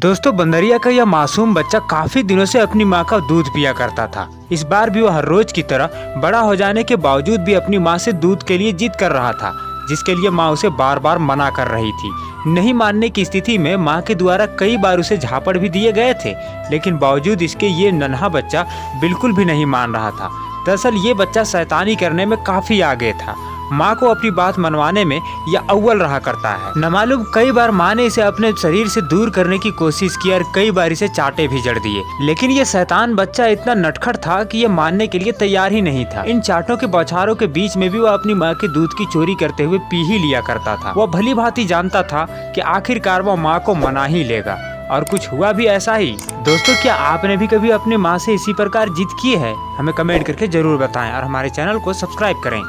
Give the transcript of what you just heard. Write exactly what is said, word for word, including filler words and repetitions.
दोस्तों बंदरिया का यह मासूम बच्चा काफी दिनों से अपनी माँ का दूध पिया करता था। इस बार भी वह हर रोज की तरह बड़ा हो जाने के बावजूद भी अपनी माँ से दूध के लिए जिद कर रहा था, जिसके लिए माँ उसे बार बार मना कर रही थी। नहीं मानने की स्थिति में माँ के द्वारा कई बार उसे झापड़ भी दिए गए थे, लेकिन बावजूद इसके ये नन्हा बच्चा बिल्कुल भी नहीं मान रहा था। दरअसल ये बच्चा शैतानी करने में काफी आगे था। माँ को अपनी बात मनवाने में यह अव्वल रहा करता है। न मालूम कई बार माँ ने इसे अपने शरीर से दूर करने की कोशिश की और कई बार इसे चाटे भी जड़ दिए, लेकिन ये शैतान बच्चा इतना नटखट था कि ये मानने के लिए तैयार ही नहीं था। इन चाटों के बौछारों के बीच में भी वह अपनी माँ के दूध की चोरी करते हुए पी ही लिया करता था। वह भली भांति जानता था कि आखिरकार वह माँ को मना ही लेगा, और कुछ हुआ भी ऐसा ही। दोस्तों क्या आपने भी कभी अपनी माँ से इसी प्रकार जिद की है? हमें कमेंट करके जरूर बताएं और हमारे चैनल को सब्सक्राइब करें।